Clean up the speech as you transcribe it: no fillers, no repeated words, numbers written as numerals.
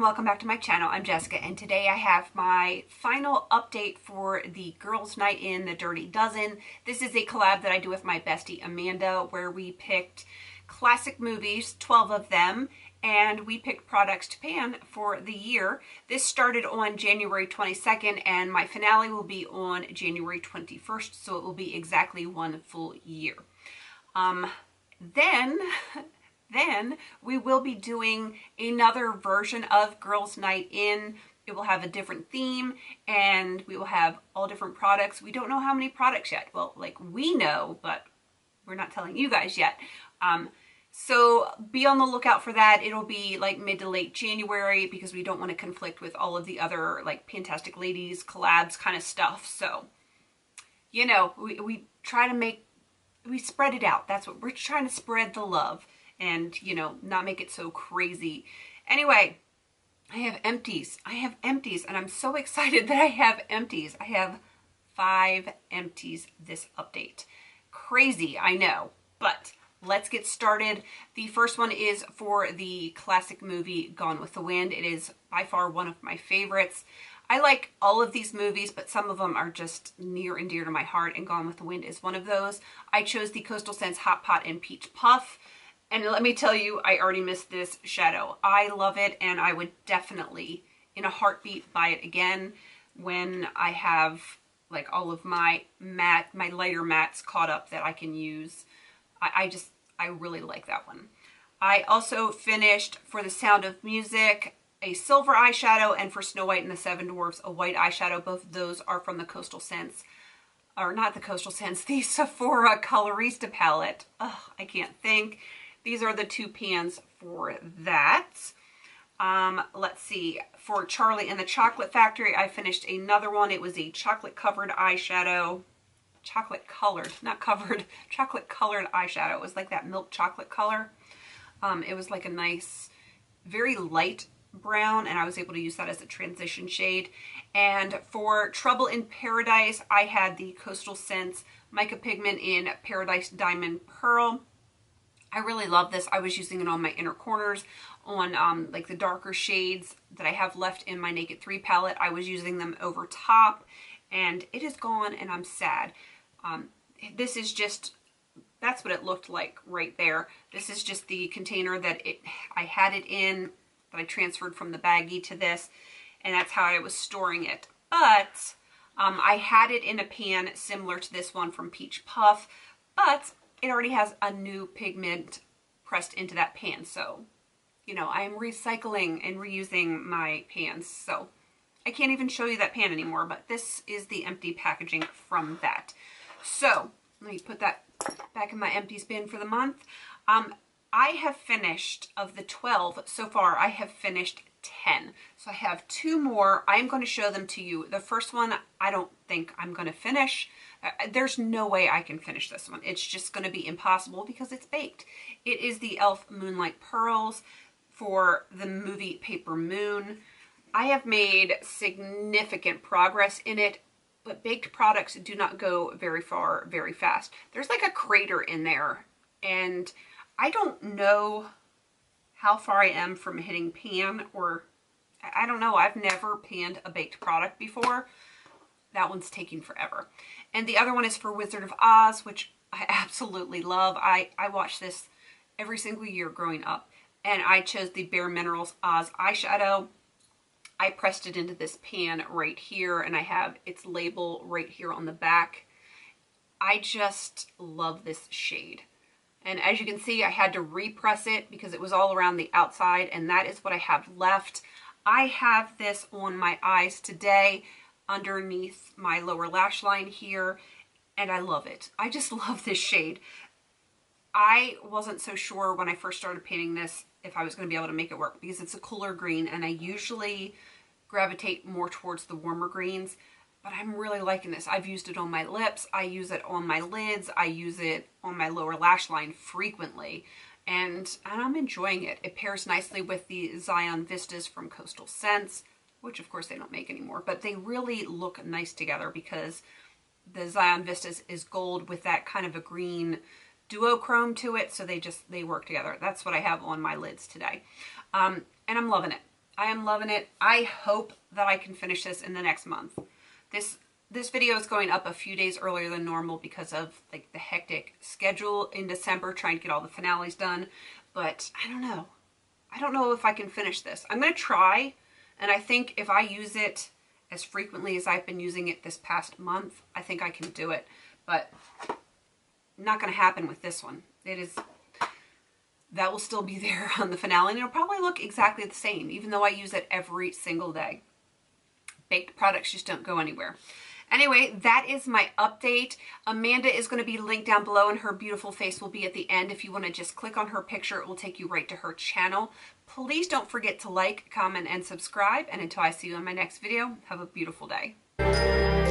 Welcome back to my channel. I'm Jessica, and today I have my final update for the Girls Night In, the Dirty Dozen. This is a collab that I do with my bestie Amanda, where we picked classic movies, 12 of them, and we picked products to pan for the year. This started on January 22nd, and my finale will be on January 21st, so it will be exactly one full year. Then we will be doing another version of Girls Night In. It will have a different theme, and we will have all different products. We don't know how many products yet. Well, like, we know, but we're not telling you guys yet. So be on the lookout for that. It'll be like mid to late January, because we don't want to conflict with all of the other like Fantastic Ladies collabs kind of stuff. So, you know, we spread it out. That's what we're trying to spread, the love. And, you know, not make it so crazy. Anyway, I have empties, and I'm so excited that I have empties. I have 5 empties this update. Crazy, I know, but let's get started. The first one is for the classic movie Gone with the Wind. It is by far one of my favorites. I like all of these movies, but some of them are just near and dear to my heart, and Gone with the Wind is one of those. I chose the Coastal Scents Hot Pot and Peach Puff. And let me tell you, I already missed this shadow. I love it, and I would definitely, in a heartbeat, buy it again when I have like all of my lighter mattes caught up that I can use. I really like that one. I also finished for The Sound of Music a silver eyeshadow, and for Snow White and the Seven Dwarfs a white eyeshadow. Both of those are from the Coastal Scents. Or not the Coastal Scents, the Sephora Colorista palette. Ugh, I can't think. These are the 2 pans for that. Let's see, for Charlie and the Chocolate Factory, I finished another one. It was a chocolate-covered eyeshadow. Chocolate-colored, not covered. Chocolate-colored eyeshadow. It was like that milk chocolate color. It was like a nice, very light brown, and I was able to use that as a transition shade. And for Trouble in Paradise, I had the Coastal Scents Mica Pigment in Paradise Diamond Pearl. I really love this. I was using it on my inner corners, on like the darker shades that I have left in my Naked 3 palette. I was using them over top, and it is gone, and I'm sad. This is just, that's what it looked like right there. This is just the container that I had it in, that I transferred from the baggie to this, and that's how I was storing it. But I had it in a pan similar to this one from Peach Puff, but it already has a new pigment pressed into that pan. So, you know, I am recycling and reusing my pans. So I can't even show you that pan anymore, but this is the empty packaging from that. So let me put that back in my empties bin for the month. I have finished, of the 12 so far, I have finished 10. So I have 2 more. I'm going to show them to you. The first one, I don't think I'm going to finish. There's no way I can finish this one. It's just going to be impossible because it's baked. It is the Elf Moonlight Pearls for the movie Paper Moon. I have made significant progress in it, but baked products do not go very far very fast. There's like a crater in there, and I don't know how far I am from hitting pan, or I don't know. I've never panned a baked product before. That one's taking forever. And the other one is for Wizard of Oz, which I absolutely love. I watched this every single year growing up, and I chose the Bare Minerals Oz eyeshadow. I pressed it into this pan right here, and I have its label right here on the back. I just love this shade. And as you can see, I had to repress it because it was all around the outside, and that is what I have left. I have this on my eyes today, underneath my lower lash line here, and I love it. I just love this shade. I wasn't so sure when I first started painting this if I was going to be able to make it work, because it's a cooler green, and I usually gravitate more towards the warmer greens. but I'm really liking this. I've used it on my lips, I use it on my lids, I use it on my lower lash line frequently, and I'm enjoying it. It pairs nicely with the Zion Vistas from Coastal Scents, which of course they don't make anymore, but they really look nice together because the Zion Vistas is gold with that kind of a green duochrome to it, so they work together. That's what I have on my lids today. And I'm loving it. I am loving it. I hope that I can finish this in the next month. This video is going up a few days earlier than normal because of like the hectic schedule in December, trying to get all the finales done. But I don't know. I don't know if I can finish this. I'm going to try, and I think if I use it as frequently as I've been using it this past month, I think I can do it. But not going to happen with this one. It is... that will still be there on the finale, and it'll probably look exactly the same, even though I use it every single day. Baked products just don't go anywhere. Anyway, that is my update. Amanda is going to be linked down below, and her beautiful face will be at the end. If you want to just click on her picture, it will take you right to her channel. Please don't forget to like, comment, and subscribe, and until I see you in my next video, have a beautiful day.